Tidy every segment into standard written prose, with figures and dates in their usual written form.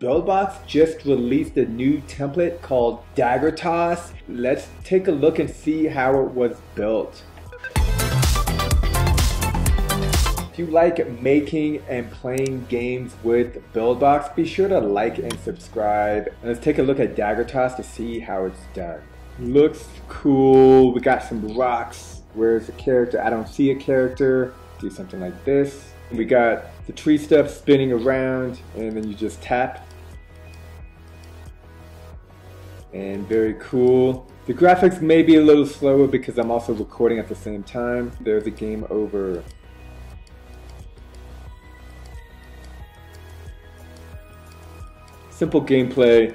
Buildbox just released a new template called Dagger Toss. Let's take a look and see how it was built. If you like making and playing games with Buildbox, be sure to like and subscribe. And let's take a look at Dagger Toss to see how it's done. Looks cool. We got some rocks. Where's the character? I don't see a character. Do something like this. We got the tree stuff spinning around, and then you just tap. And very cool. The graphics may be a little slower because I'm also recording at the same time. There's a game over. Simple gameplay.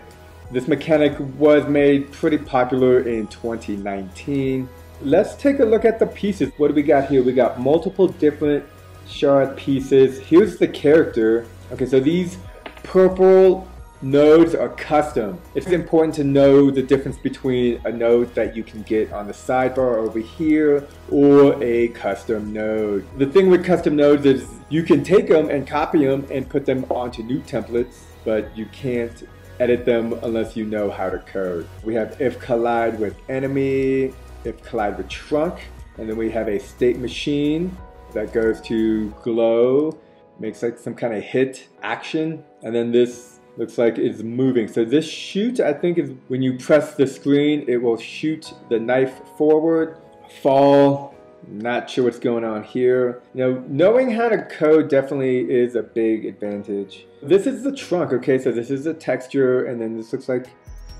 This mechanic was made pretty popular in 2019. Let's take a look at the pieces. What do we got here? We got multiple different shard pieces. Here's the character. Okay, so these purple nodes are custom. It's important to know the difference between a node that you can get on the sidebar over here or a custom node. The thing with custom nodes is you can take them and copy them and put them onto new templates, but you can't edit them unless you know how to code. We have if collide with enemy, if collide with trunk, and then we have a state machine that goes to glow, makes like some kind of hit action, and then this looks like it's moving. So this shoot, I think, is when you press the screen, it will shoot the knife forward. Fall, not sure what's going on here. Now, knowing how to code definitely is a big advantage. This is the trunk, okay, so this is the texture, and then this looks like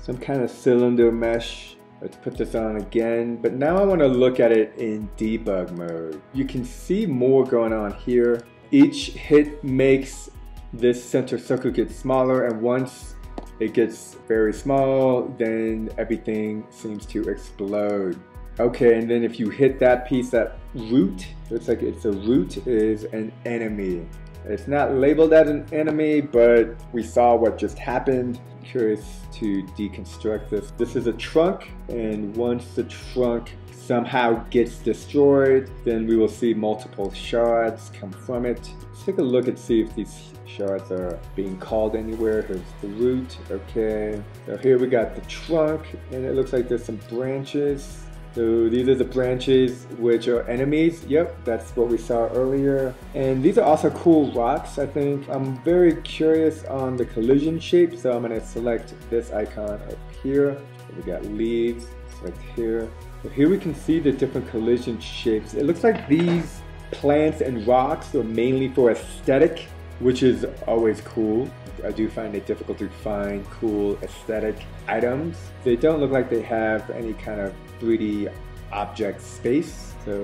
some kind of cylinder mesh. Let's put this on again, but now I want to look at it in debug mode. You can see more going on here. Each hit makes this center circle get smaller, and once it gets very small, then everything seems to explode. Okay, and then if you hit that piece, that root, looks like it's a root, is an enemy. It's not labeled as an enemy, but we saw what just happened. Curious to deconstruct this. This is a trunk, and once the trunk somehow gets destroyed, then we will see multiple shards come from it. Let's take a look and see if these shards are being called anywhere. Here's the root, okay. So here we got the trunk, and it looks like there's some branches. So these are the branches which are enemies. Yep, that's what we saw earlier. And these are also cool rocks, I think. I'm very curious on the collision shape, so I'm gonna select this icon up here. We got leaves, select here. So here we can see the different collision shapes. It looks like these plants and rocks are mainly for aesthetic, which is always cool. I do find it difficult to find cool aesthetic items. They don't look like they have any kind of 3D object space, so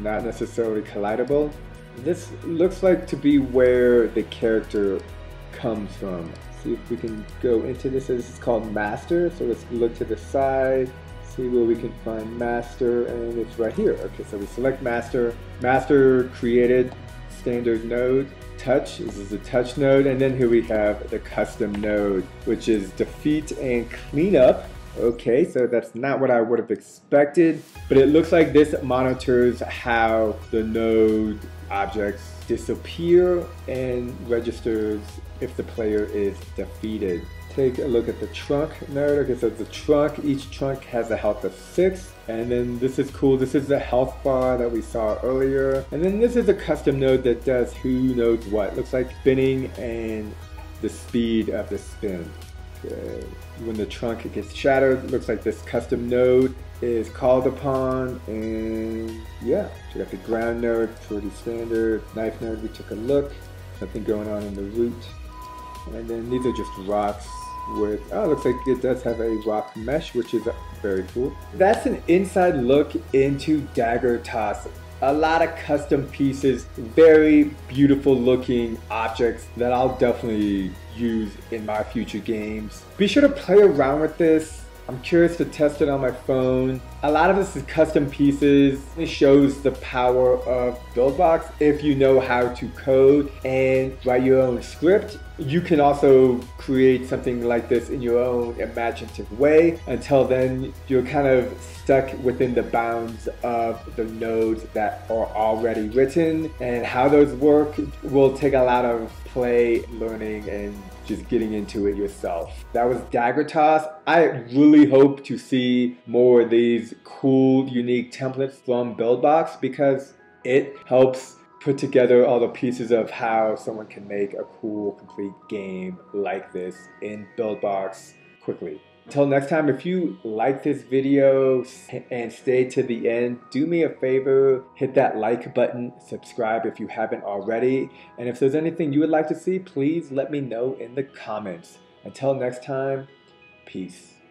not necessarily collidable. This looks like to be where the character comes from. Let's see if we can go into this. This is called master, so let's look to the side, see where we can find master, and it's right here. Okay, so we select master. Master created standard node. Touch, this is a touch node, and then here we have the custom node, which is defeat and cleanup. Okay, so that's not what I would have expected, but it looks like this monitors how the node objects disappear and registers if the player is defeated. Take a look at the trunk node. Okay, so the trunk, each trunk has a health of 6. And then this is cool. This is the health bar that we saw earlier. And then this is a custom node that does who knows what. Looks like spinning and the speed of the spin. Okay. When the trunk gets shattered, looks like this custom node is called upon, and yeah. So we got the ground node, pretty standard. Knife node, we took a look. Nothing going on in the root. And then these are just rocks with, oh, it looks like it does have a rock mesh, which is very cool. That's an inside look into Dagger Toss. A lot of custom pieces, very beautiful looking objects that I'll definitely use in my future games. Be sure to play around with this. I'm curious to test it on my phone. A lot of this is custom pieces. It shows the power of Buildbox if you know how to code and write your own script. You can also create something like this in your own imaginative way. Until then, you're kind of stuck within the bounds of the nodes that are already written, and how those work will take a lot of play, learning, and just getting into it yourself. That was Dagger Toss. I really hope to see more of these cool, unique templates from Buildbox because it helps put together all the pieces of how someone can make a cool, complete game like this in Buildbox quickly. Until next time, if you like this video and stay to the end, do me a favor, hit that like button, subscribe if you haven't already, and if there's anything you would like to see, please let me know in the comments. Until next time, peace.